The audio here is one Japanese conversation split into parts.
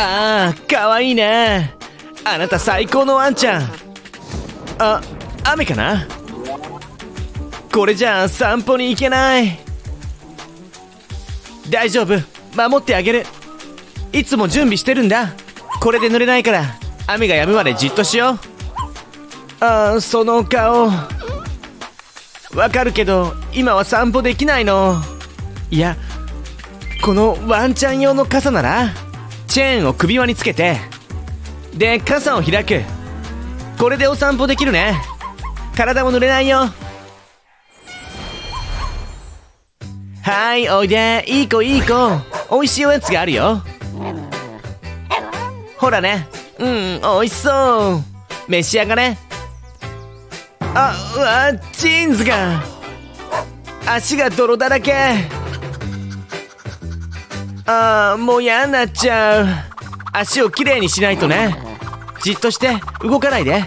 ああ、かわいいね。あなた最高のワンちゃん。あ、雨かな？これじゃあ散歩に行けない。大丈夫、守ってあげる。いつも準備してるんだ。これで濡れないから雨が止むまでじっとしよう。ああ、その顔。わかるけど今は散歩できないの。いや、このワンちゃん用の傘ならチェーンを首輪につけて、で傘を開く。これでお散歩できるね。体も濡れないよ。はい、おいで。いい子いい子。おいしいおやつがあるよ。ほらね。うん、おいしそう。召し上がれ。あ、うわ、ジーンズが、足が泥だらけ。ああ、もう嫌になっちゃう。足をきれいにしないとね。じっとして動かないで。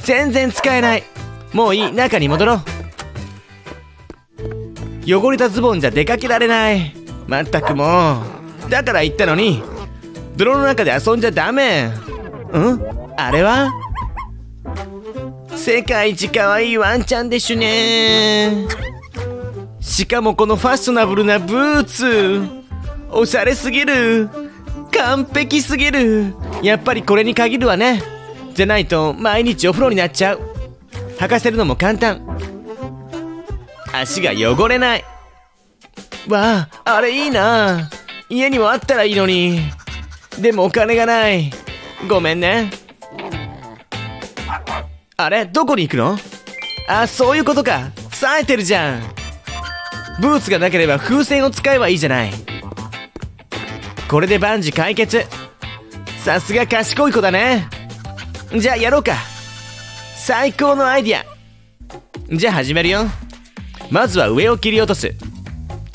全然使えない。もういい、中に戻ろう。汚れたズボンじゃ出かけられない。まったくもう、だから言ったのに。泥の中で遊んじゃダメ。うん？あれは？世界一可愛いワンちゃんでしゅね。しかもこのファッショナブルなブーツ、おしゃれすぎる。完璧すぎる。やっぱりこれに限るわね。じゃないと毎日お風呂になっちゃう。履かせるのも簡単。足が汚れない。わあ、あれいいな。家にもあったらいいのに。でもお金がない。ごめんね。あれ、どこに行くの？あ、そういうことか。冴えてるじゃん。ブーツがなければ風船を使えばいいじゃない。これで万事解決。さすが賢い子だね。じゃあやろうか。最高のアイディア。じゃあ始めるよ。まずは上を切り落とす。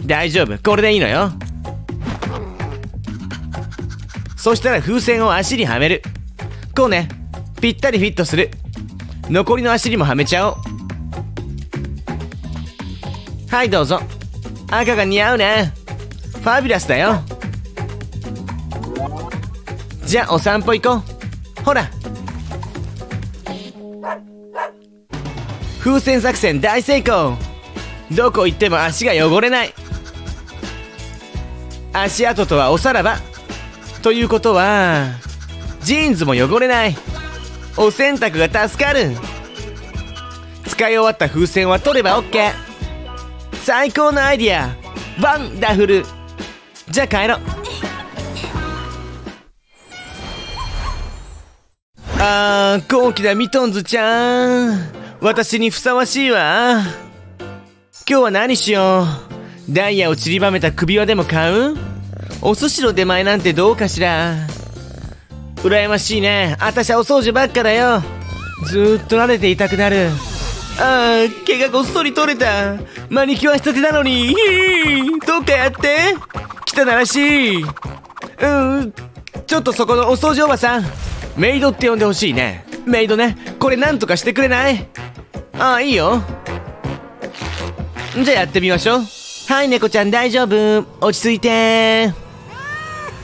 大丈夫、これでいいのよ。そしたら風船を足にはめる。こうね、ぴったりフィットする。残りの足にもはめちゃおう。はい、どうぞ。赤が似合うね。ファビュラスだよ。じゃあお散歩行こう。ほら、風船作戦大成功。どこ行っても足が汚れない。足跡とはおさらば。ということはジーンズも汚れない。お洗濯が助かる。使い終わった風船は取れば OK。 最高のアイディア。ワンダフル。じゃあ帰ろう。あー、高貴なミトンズちゃん、私にふさわしいわ。今日は何しよう。ダイヤをちりばめた首輪でも買う？お寿司の出前なんてどうかしら。羨ましいね。あたしゃお掃除ばっかだよ。ずーっと慣れていたくなる。ああ、毛がごっそり取れた。マニキュアしたてなのに。どうかやって、汚らしい。ちょっとそこのお掃除おばさん、メイドって呼んでほしいね。メイドね、これなんとかしてくれない？ああ、いいよ。じゃあやってみましょう。はい、猫ちゃん大丈夫。落ち着いて。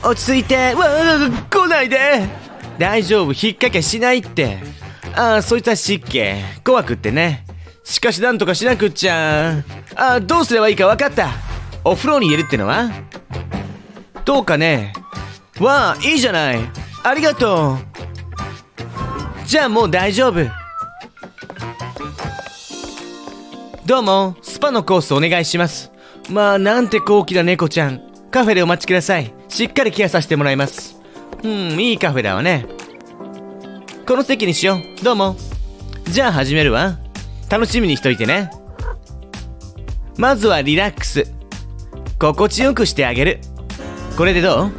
落ち着いて。うわー、来ないで。大丈夫、引っ掛けしないって。ああ、そいつは失敬。怖くってね。しかしなんとかしなくっちゃ。ああ、どうすればいいか分かった。お風呂に入れるってのはどうかね。わあ、いいじゃない。ありがとう。じゃあもう大丈夫。どうも、スパのコースお願いします。まあ、なんて高貴な猫ちゃん。カフェでお待ちください。しっかりケアさせてもらいます。いいカフェだわね。この席にしよう。どうも。じゃあ始めるわ。楽しみにしといてね。まずはリラックス。心地よくしてあげる。これでどう？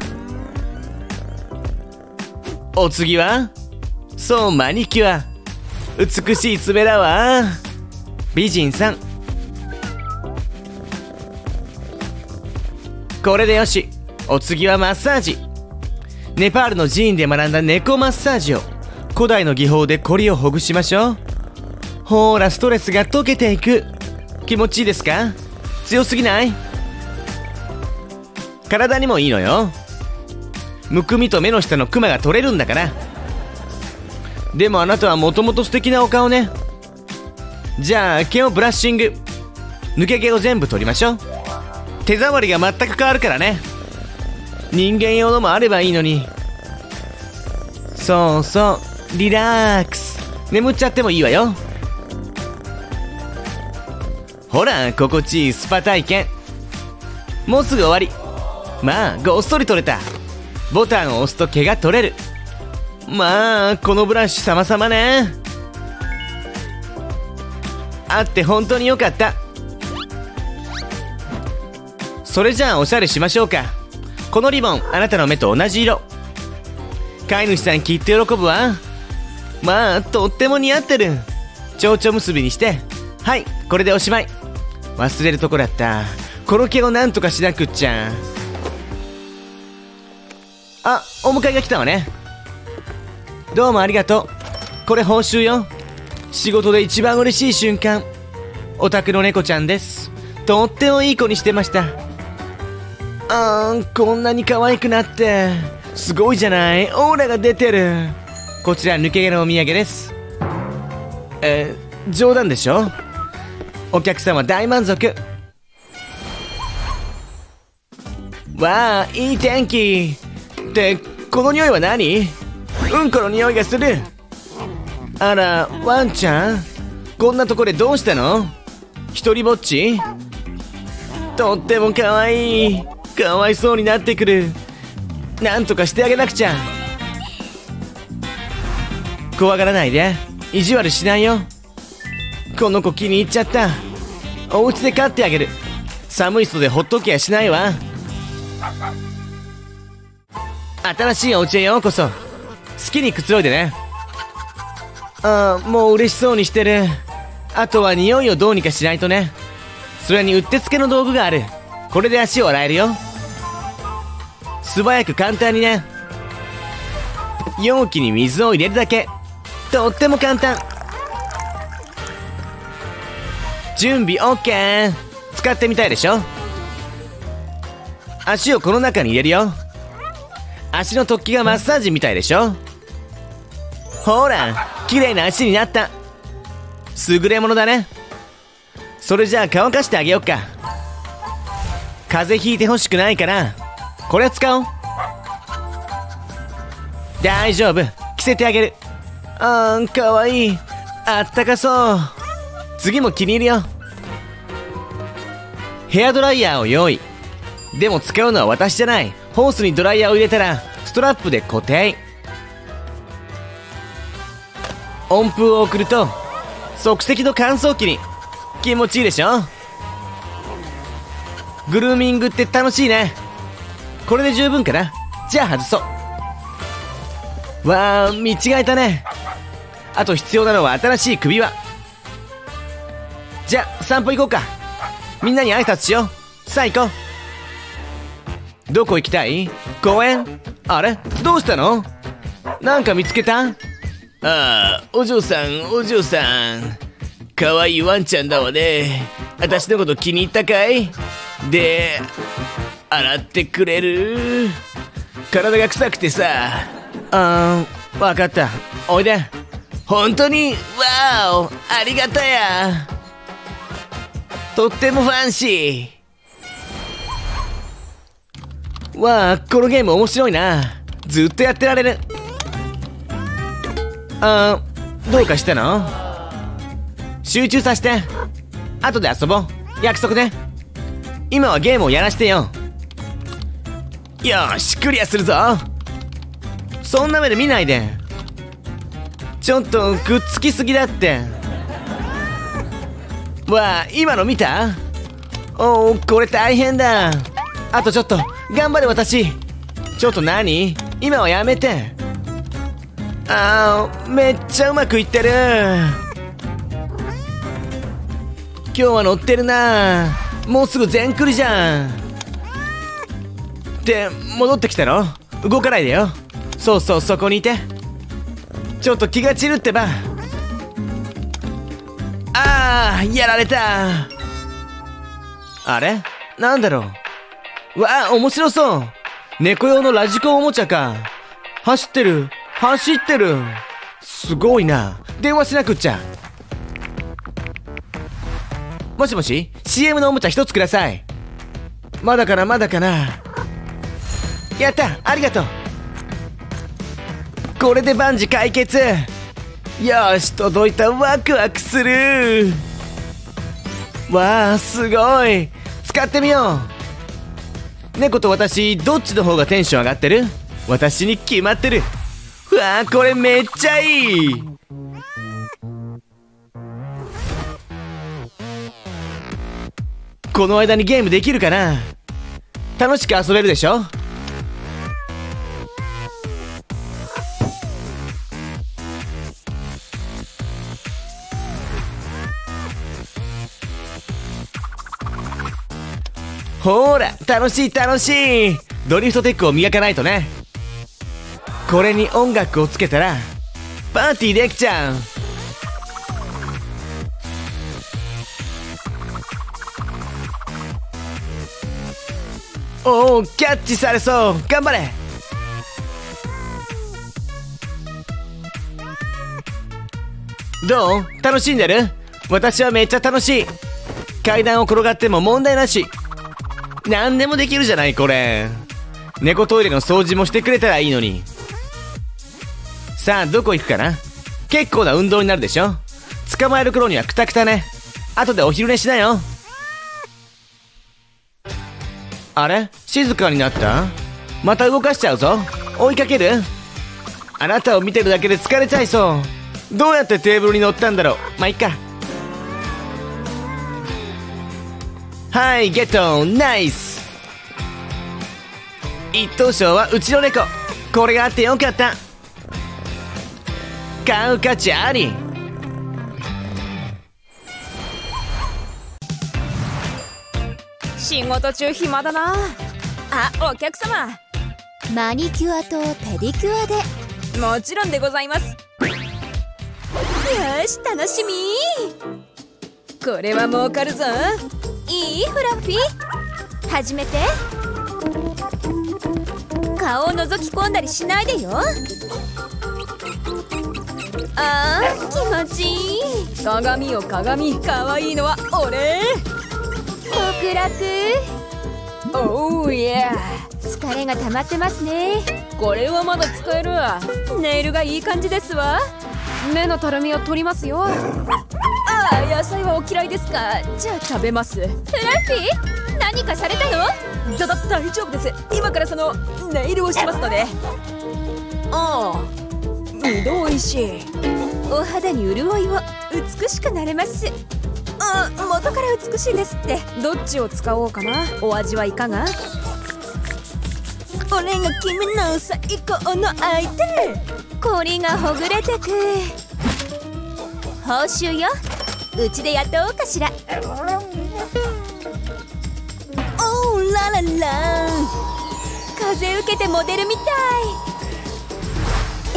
お次は？そう、マニキュア。美しい爪だわ。美人さん。これでよし。お次はマッサージ。ネパールの寺院で学んだ猫マッサージを古代の技法でコリをほぐしましょう。ほーら、ストレスが溶けていく。気持ちいいですか？強すぎない？体にもいいのよ。むくみと目の下のクマが取れるんだから。でもあなたはもともと素敵なお顔ね。じゃあ毛をブラッシング、抜け毛を全部取りましょう。手触りが全く変わるからね。人間用のもあればいいのに。そうそう、リラックス。眠っちゃってもいいわよ。ほら、心地いいスパ体験。もうすぐ終わり。まあごっそり取れた。ボタンを押すと毛が取れる。まあこのブラシ様々ね。あって本当によかった。それじゃあおしゃれしましょうか。このリボン、あなたの目と同じ色。飼い主さんきっと喜ぶわ。まあとっても似合ってる。蝶々結びにして。はい、これでおしまい。忘れるとこだった。この毛をなんとかしなくっちゃ。あ、お迎えが来たわね。どうもありがとう。これ報酬よ。仕事で一番嬉しい瞬間。お宅の猫ちゃんです。とってもいい子にしてました。あー、こんなに可愛くなってすごいじゃない。オーラが出てる。こちら抜け毛のお土産です。冗談でしょ。お客様大満足。わあ、いい天気。ってこの匂いは何？うんこの匂いがする。あら、ワンちゃん、こんなとこでどうしたの？一人ぼっち？とってもかわいい。かわいそうになってくる。なんとかしてあげなくちゃ。怖がらないで。意地悪しないよ。この子気に入っちゃった。お家で飼ってあげる。寒い人でほっときゃしないわ。新しいお家へようこそ。好きにくつろいでね。ああ、もう嬉しそうにしてる。あとは匂いをどうにかしないとね。それにうってつけの道具がある。これで足を洗えるよ。素早く簡単にね。容器に水を入れるだけ。とっても簡単。準備 OK。 使ってみたいでしょ。足をこの中に入れるよ。足の突起がマッサージみたいでしょ。ほら、綺麗な足になった。優れものだね。それじゃあ乾かしてあげようか。風邪ひいてほしくないから、これ使おう。大丈夫、着せてあげる。あー、かわいい。あったかそう。次も気に入るよ。ヘアドライヤーを用意。でも使うのは私じゃない。ホースにドライヤーを入れたらストラップで固定。温風を送ると即席の乾燥機に。気持ちいいでしょ。グルーミングって楽しいね。これで十分かな。じゃあ外そう。わあ、見違えたね。あと必要なのは新しい首輪。じゃあ散歩行こうか。みんなに挨拶しよう。さあ行こう。どこ行きたい？公園？あれ？どうしたの？なんか見つけた？ああ、お嬢さん、お嬢さん。かわいいワンちゃんだわね。私のこと気に入ったかい？で、洗ってくれる？体が臭くてさ。わかった。おいで。本当に？わお、ありがたや。とってもファンシー。わあ、このゲーム面白いな。ずっとやってられる。あー、どうかしたの？集中させて。後で遊ぼう。約束ね。今はゲームをやらしてよ。よし、クリアするぞ。そんな目で見ないで。ちょっとくっつきすぎだって。わあ、今の見た？おお、これ大変だ。あとちょっと頑張れ私。ちょっと何？今はやめて。ああ、めっちゃうまくいってる。今日は乗ってるな。もうすぐ全クリじゃん。で、戻ってきたろ。動かないでよ。そうそう、そこにいて。ちょっと気が散るってば。ああ、やられた。あれ、なんだろう。わあ、面白そう。猫用のラジコンおもちゃか。走ってる、走ってる。すごいな。電話しなくっちゃ。もしもし、 CM のおもちゃ一つください。まだかな、まだかな。やった、ありがとう。これで万事解決。よし、届いた。ワクワクする。わあ、すごい。使ってみよう。猫と私、どっちの方がテンション上がってる？私に決まってる。うわー、これめっちゃいい。この間にゲームできるかな？楽しく遊べるでしょ？ほーら、楽しい楽しい。ドリフトテックを磨かないとね。これに音楽をつけたらパーティーできちゃう。おお、キャッチされそう。頑張れ。どう？楽しんでる？私はめっちゃ楽しい。階段を転がっても問題なし。何でもできるじゃない、これ。猫トイレの掃除もしてくれたらいいのに。さあ、どこ行くかな？結構な運動になるでしょ？捕まえる頃にはクタクタね。後でお昼寝しなよ。あれ？静かになった？また動かしちゃうぞ。追いかける？あなたを見てるだけで疲れちゃいそう。どうやってテーブルに乗ったんだろう。まあ、いっか。はい、ゲット、ナイス。一等賞はうちの猫。これがあってよかった。買う価値あり。仕事中暇だなあ。お客様、マニキュアとペディキュアで。もちろんでございます。よし、楽しみ。これは儲かるぞ。いい？フラッフィー、始めて。顔を覗き込んだりしないでよ。あー、気持ちいい。鏡よ鏡、かわいいのは俺。極楽。おー、いや、疲れが溜まってますね。これはまだ使えるわ。ネイルがいい感じですわ。目のたるみを取りますよ。野菜はお嫌いですか？じゃあ食べます。フラッフィー、何かされたの？大丈夫です。今からそのネイルをしますので。ああ、二度おいしい。お肌に潤いを、美しくなれます。あ、元から美しいですって。どっちを使おうかな。お味はいかが？俺が君の最高の相手。こりがほぐれてく。報酬よ。うちで雇おうかしら。おーららら、風受けてモデルみた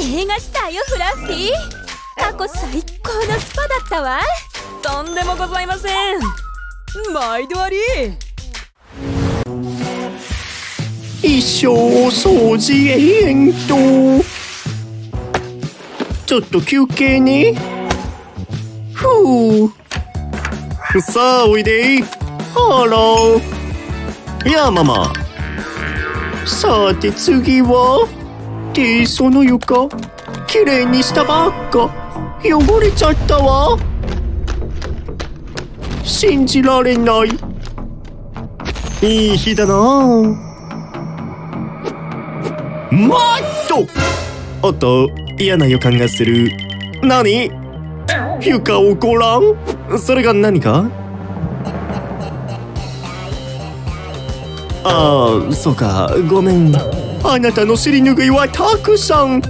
い。映画スターよ、フラッフィー。過去最高のスパだったわ。とんでもございません。毎度あり。一生掃除延々と。ちょっと休憩ね。さあ、おいで。ハロー。やあ、ママ。さて、次は？って、その床、きれいにしたばっか。汚れちゃったわ。信じられない。いい日だな。もっと！おっと、嫌な予感がする。何？床をごらん。それが何か？ああ、そうか、ごめん。あなたの尻拭いはたくさん。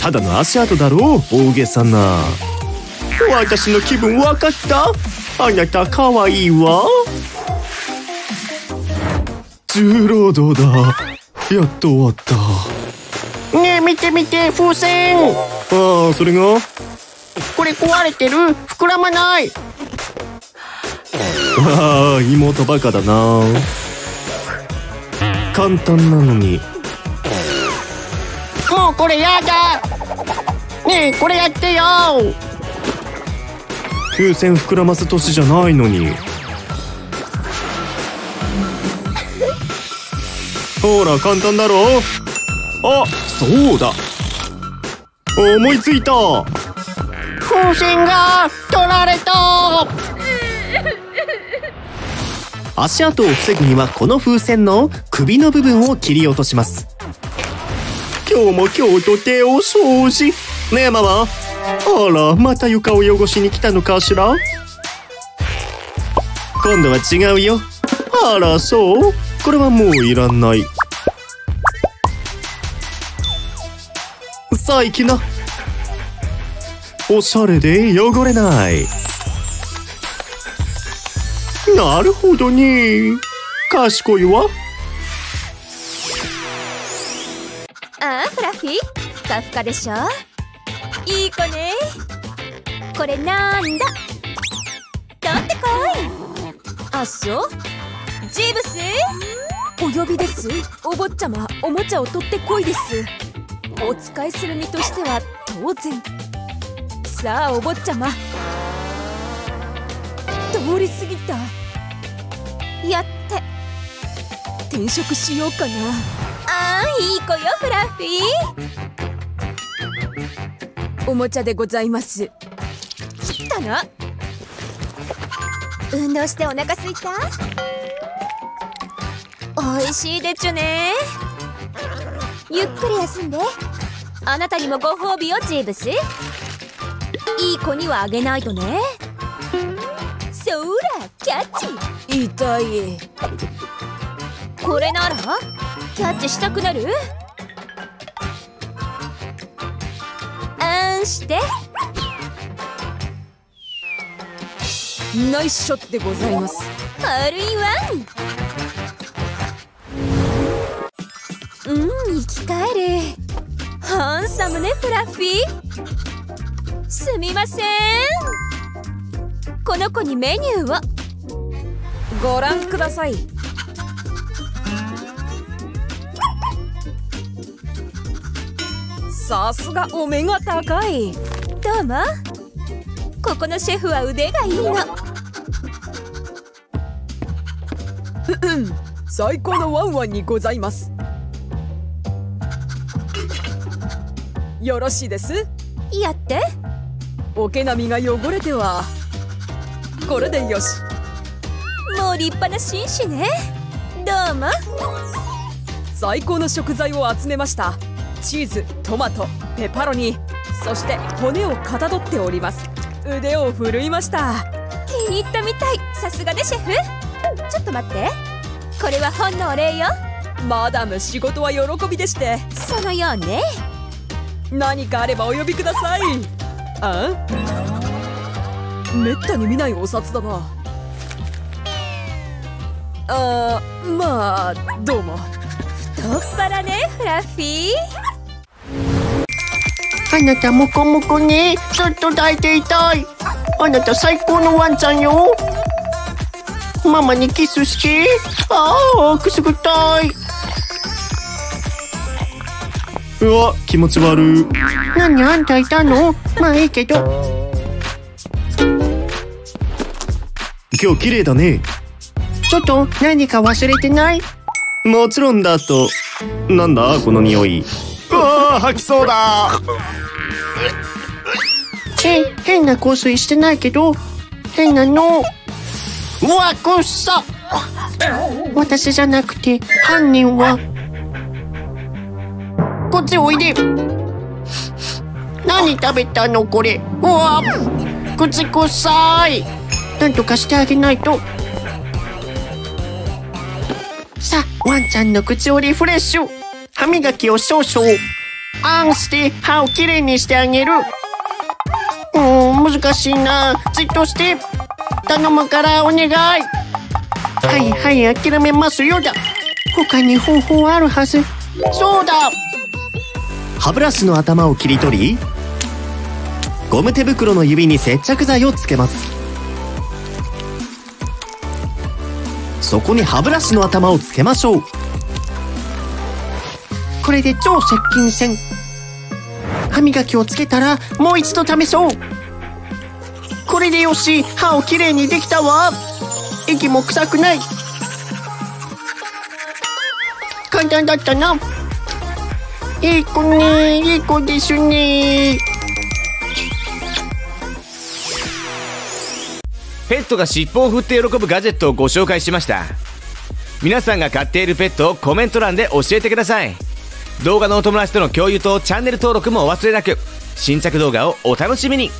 ただの足跡だろう。大げさな。私の気分わかった？あなたかわいいわ。重労働だ。やっと終わった。ねえ、見て見て、風船。ああ、それが？これ壊れてる。膨らまない。ああ、妹バカだな。簡単なのにもうこれやだねえ、これやってよ。風船膨らます年じゃないのに。ほら簡単だろ。あ、そうだ、思いついた。風船が取られた。足跡を防ぐにはこの風船の首の部分を切り落とします。今日も今日と手を掃除。ねえママ、あらまた床を汚しに来たのかしら。今度は違うよ。あらそう、これはもういらない。さあ行きな。おしゃれで汚れない。なるほどね、賢いわ。ああフラフィー、ふかふかでしょ。いい子ね。これなんだ、取ってこい。あ、そうジーブス、お呼びです。お坊ちゃま、おもちゃを取ってこいです。お使いする身としては当然。さあお坊ちゃま、通り過ぎた。やって転職しようかな。ああいい子よフラッフィー。おもちゃでございます。切ったな。運動してお腹すいた。おいしいでちゅね。ゆっくり休んで。あなたにもご褒美をジーブス。いい子にはあげないとね。そらキャッチ。痛い。これならキャッチしたくなる。あんして。ナイスショットでございます。ホールインワン。うん、生き返る。ハンサムねフラッフィー。すみません、この子にメニューをご覧ください。さすがお目が高い。どうも、ここのシェフは腕がいいの。最高のワンワンにございます。よろしいです。やって。お毛並みが汚れてはこれでよし。もう立派な紳士ね。どうも。最高の食材を集めました。チーズ、トマト、ペパロニ、そして骨をかたどっております。腕を振るいました。気に入ったみたい。さすがでシェフ。ちょっと待って、これはほんのお礼よ。マダム、仕事は喜びでして。そのようね。何かあればお呼びください。あん、めったに見ないお札だな。あー、まあどうも。太っ腹ねフラッフィー。あなたモコモコね、ずっと抱いていたい。あなた最高のワンちゃんよ。ママにキスして。ああくすぐったい。うわ気持ち悪い。何あんたいたの。まあいいけど。今日綺麗だね。ちょっと何か忘れてない？もちろんだと。なんだこの匂い。うわー吐きそうだ。変な香水してないけど。変なの。うわくっそ。私じゃなくて犯人は。こっちおいで。何食べたのこれ。うわ口くさい。なんとかしてあげないと。さあワンちゃんの口をリフレッシュ。歯磨きを少々。あんして、歯をきれいにしてあげる。難しいな。じっとして。頼むからお願い。はいはい諦めますよ。だ他に方法あるはず。そうだ、歯ブラシの頭を切り取り、ゴム手袋の指に接着剤をつけます。そこに歯ブラシの頭をつけましょう。これで超接近戦。歯磨きをつけたらもう一度試そう。これでよし、歯をきれいにできたわ。液も臭くない。簡単だったな。いい子ね、いい子ですね。ペットが尻尾を振って喜ぶガジェットをご紹介しました。皆さんが飼っているペットをコメント欄で教えてください。動画のお友達との共有とチャンネル登録もお忘れなく。新着動画をお楽しみに。